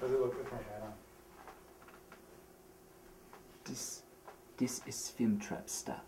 Does it look with my hat on? This is film trap stuff.